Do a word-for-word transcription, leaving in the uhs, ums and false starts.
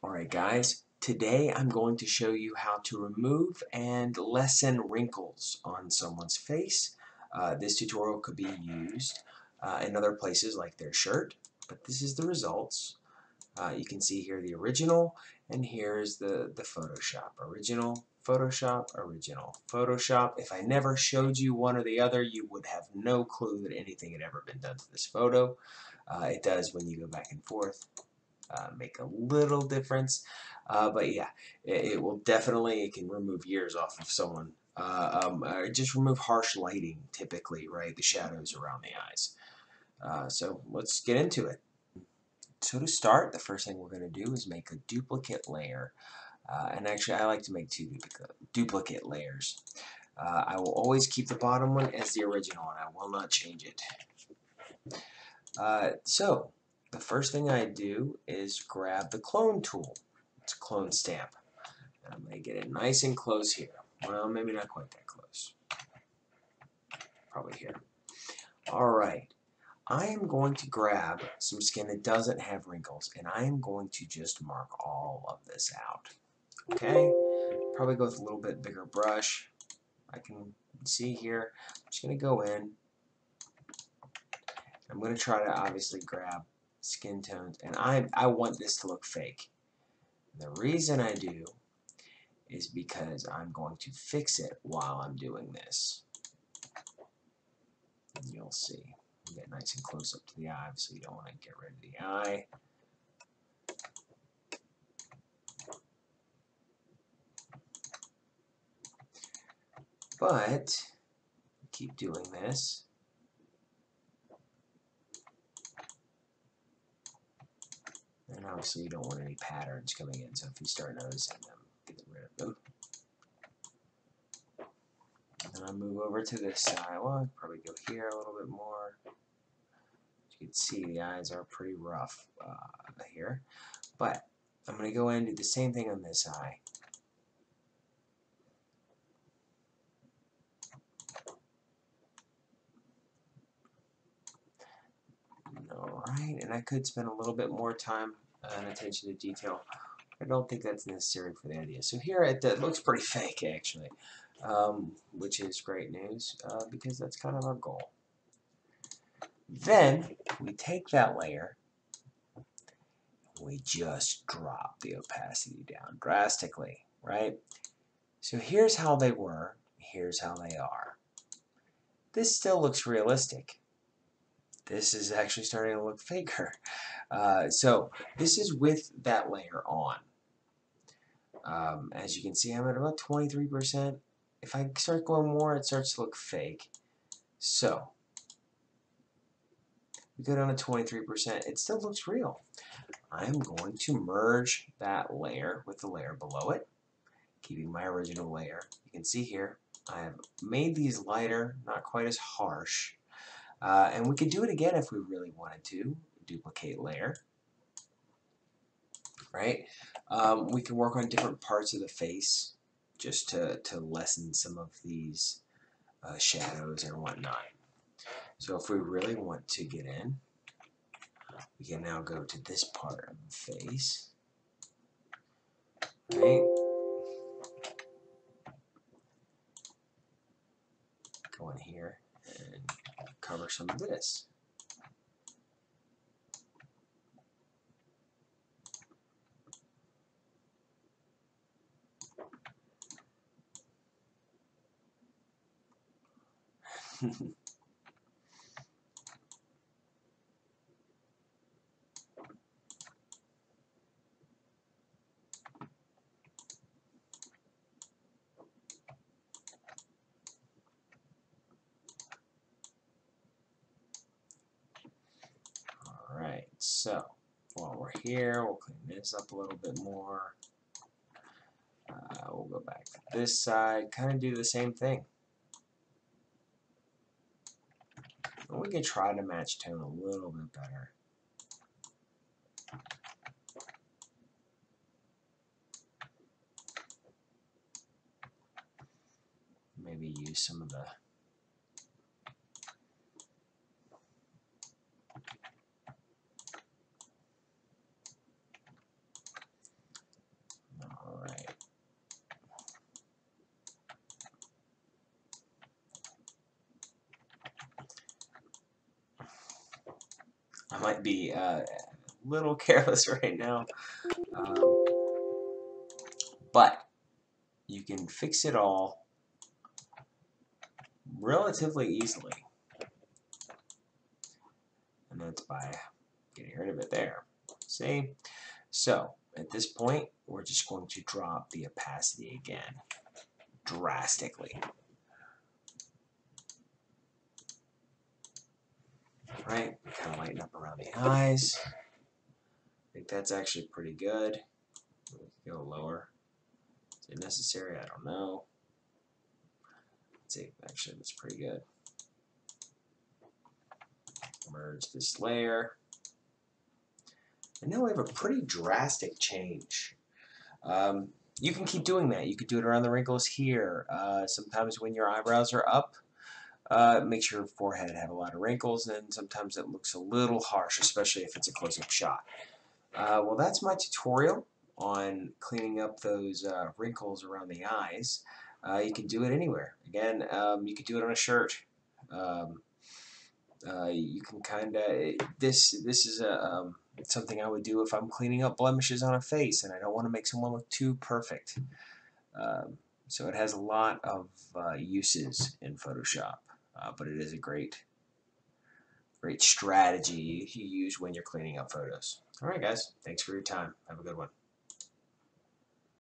Alright guys, today I'm going to show you how to remove and lessen wrinkles on someone's face. Uh, this tutorial could be used uh, in other places like their shirt, but this is the results. Uh, you can see here the original, and here's the, the Photoshop. Original, Photoshop, original, Photoshop. If I never showed you one or the other, you would have no clue that anything had ever been done to this photo. Uh, it does, when you go back and forth, uh, make a little difference. Uh, but yeah, it, it will definitely, it can remove years off of someone. Uh, um, just remove harsh lighting, typically, right? The shadows around the eyes. Uh, so let's get into it. So to start, the first thing we're going to do is make a duplicate layer. Uh, and actually, I like to make two duplica duplicate layers. Uh, I will always keep the bottom one as the original, and I will not change it. Uh, so the first thing I do is grab the clone tool. It's a clone stamp. And I'm going to get it nice and close here. Well, maybe not quite that close. Probably here. All right. I am going to grab some skin that doesn't have wrinkles, and I am going to just mark all of this out. Okay, probably go with a little bit bigger brush. I can see here. I'm just going to go in. I'm going to try to obviously grab skin tones, and I, I want this to look fake. And the reason I do is because I'm going to fix it while I'm doing this. And you'll see. Get nice and close up to the eye, so you don't want to get rid of the eye. But keep doing this. And obviously you don't want any patterns coming in, so if you start noticing them, get rid of them. And then I move over to this side. Well, I'll probably go here a little bit more. You can see the eyes are pretty rough uh, here, but I'm going to go in and do the same thing on this eye. Alright, and I could spend a little bit more time and attention to detail. I don't think that's necessary for the idea. So here it, it looks pretty fake actually, um, which is great news uh, because that's kind of our goal. Then we take that layer and we just drop the opacity down drastically, right? So here's how they were, here's how they are. This still looks realistic. This is actually starting to look faker. Uh, so this is with that layer on. Um, as you can see, I'm at about twenty-three percent. If I start going more, it starts to look fake. So we go down to twenty-three percent, it still looks real. I'm going to merge that layer with the layer below it, keeping my original layer. You can see here, I have made these lighter, not quite as harsh. Uh, and we could do it again if we really wanted to, duplicate layer. Right? Um, we can work on different parts of the face just to, to lessen some of these uh, shadows and whatnot. So if we really want to get in, we can now go to this part of the face, right? Go in here and cover some of this. So while we're here, we'll clean this up a little bit more. Uh, we'll go back to this side, kind of do the same thing. And we can try to match tone a little bit better. Maybe use some of the I might be uh, a little careless right now. Um, but you can fix it all relatively easily. And that's by getting rid of it there. See? So at this point, we're just going to drop the opacity again drastically. Right, kind of lighten up around the eyes. I think that's actually pretty good. We can go lower. Is it necessary? I don't know. Let's see, actually, that's pretty good. Merge this layer. And now we have a pretty drastic change. Um, you can keep doing that. You could do it around the wrinkles here. Uh, sometimes when your eyebrows are up, Uh, makes your forehead have a lot of wrinkles, and sometimes it looks a little harsh, especially if it's a close-up shot. Uh, well, that's my tutorial on cleaning up those uh, wrinkles around the eyes. Uh, you can do it anywhere. Again, um, you could do it on a shirt. Um, uh, you can kind of this. This is a um, something I would do if I'm cleaning up blemishes on a face, and I don't want to make someone look too perfect. Um, so it has a lot of uh, uses in Photoshop. Uh, but it is a great, great strategy you use when you're cleaning up photos. All right, guys. Thanks for your time. Have a good one.